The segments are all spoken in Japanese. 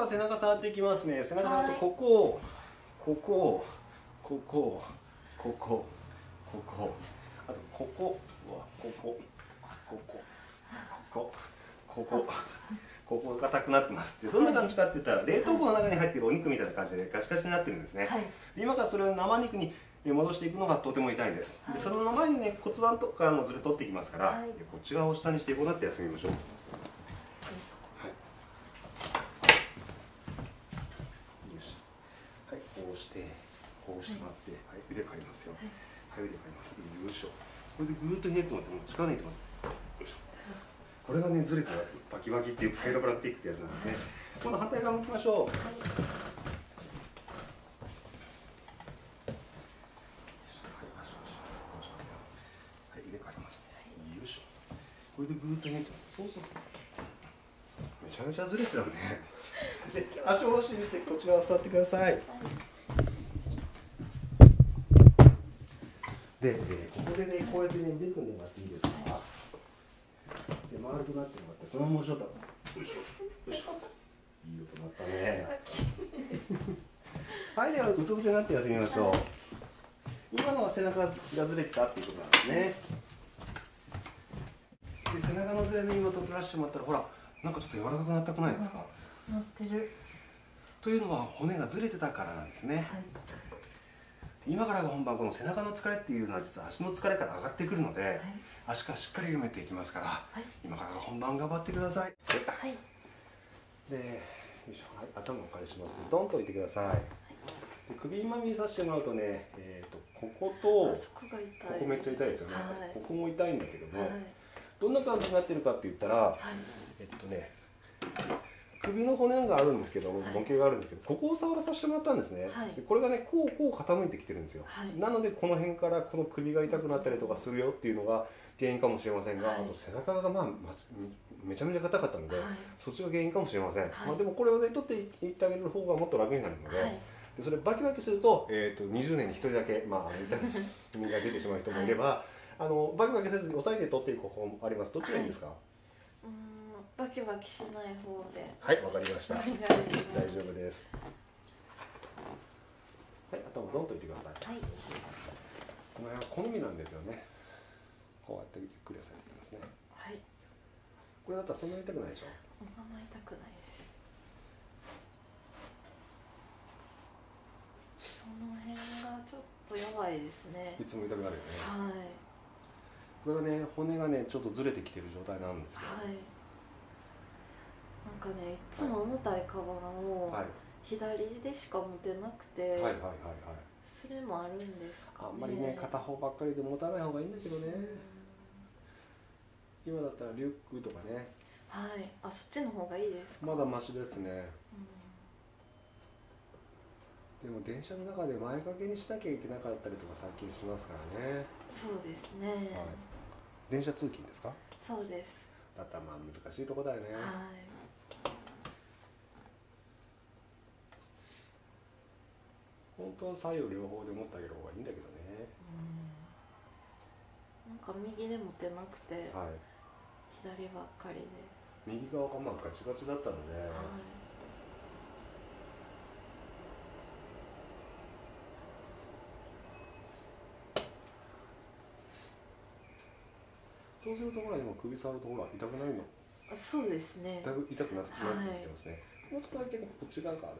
ば背中触っていきますね。背中触ってここ、ここ、ここ、ここ、ここ、あとここはここ、ここ、ここ、ここ、ここが硬くなってます。でどんな感じかって言ったら冷凍庫の中に入っているお肉みたいな感じでガチガチになってるんですね。で今からそれを生肉に戻していくのがとても痛いです。でその前にね骨盤とかもずれ取っていきますから、でこっち側を下にしてこうなって休みましょう。こうしてもらって、はい、腕変わりますよ。はい、腕変わります。よいしょ。これでぐーっとひねってもらって、もう力抜いてもらって。よいしょ。これがね、ずれたら、バキバキっていうパイロプラクティックってやつなんですね。今度反対側向きましょう。はい、腕変わります。よいしょ。これでぐーっとひねってもらって。そうそうそう。めちゃめちゃずれてたね。で、足を下ろして、こっち側座ってください。で、ここでね、こうやってね、腕組んでもらっていいですか。で、丸くなってもらって、そのままショット。よいしょ、よいしょ。いい音鳴ったね。はい、では、うつ伏せになって休みましょう。今のは背中がずれてたっていうことなんですね。で、背中のずれで今とプラッシュもらったら、ほら、なんかちょっと柔らかくなったくないですか。なってる。というのは、骨がずれてたからなんですね。はい、今からが本番、この背中の疲れっていうのは実は足の疲れから上がってくるので、はい、足からしっかり緩めていきますから、はい、今からが本番頑張ってください。はい、で、よいしょ、はい、頭をお借りしますね。ドンと置いてください。はい、で首今見させてもらうとね、こことここめっちゃ痛いですよね。はい、ここも痛いんだけども、はい、どんな感じになってるかって言ったら、はい、首の骨があるんですけど、模型があるんですけど、ここを触らさせてもらったんですね。これがね、こうこう傾いてきてるんですよ。なので、この辺からこの首が痛くなったりとかするよっていうのが原因かもしれませんが、あと背中がまあめちゃめちゃ硬かったので、そっちが原因かもしれません。まあでもこれをね取っていってあげる方がもっと楽になるので、それバキバキすると20年に1人だけまあ痛みが出てしまう人もいれば、バキバキせずに抑えて取っていく方法もあります。どっちがいいですか？バキバキしない方で。はい、わかりました。大丈夫です。はい、頭をドンと置いてください。はい。この辺は好みなんですよね。こうやってゆっくり押さえていきますね。はい。これだったらそんなに痛くないでしょ。あんまり痛くないです。その辺がちょっとやばいですね。いつも痛くなるよね。はい。これがね、骨がね、ちょっとずれてきてる状態なんですよ。はい。なんかね、いつも重たいカバンを左でしか持てなくて、それもあるんですかね。あんまりね、片方ばっかりで持たない方がいいんだけどね。今だったらリュックとかね。はい、あ、そっちの方がいいですか。まだマシですね。でも電車の中で前掛けにしなきゃいけなかったりとか最近しますからね。そうですね。はい、電車通勤ですか。そうです。だったらまあ難しいとこだよね。はい。本当は左右両方で持ってあげる方がいいんだけどね。なんか右で持てなくて、はい、左ばっかりで。右側がまあガチガチだったので。はい、そうするとほら今首触るとほら痛くないの。あ、そうですね。痛くなってきてますね。はい、もうちょっとだけこっち側がある。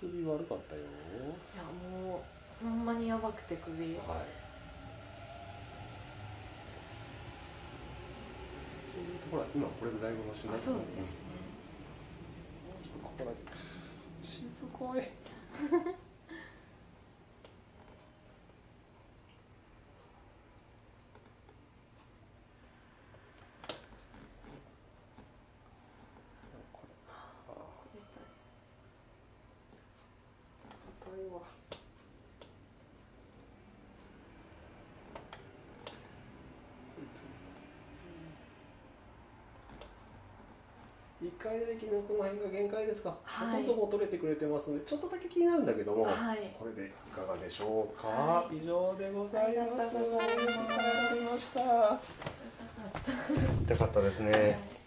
首悪かったよ。いやもうほんまにやばくて首。はい。そういうところは今これでだいぶマシになった。そうですね。ちょっとここだけしつこい。1回でのこの辺が限界ですか、はい、ほとんども取れてくれてますのでちょっとだけ気になるんだけども、はい、これでいかがでしょうか、はい、以上でございます。ありがとうございました。痛かったですね。はい。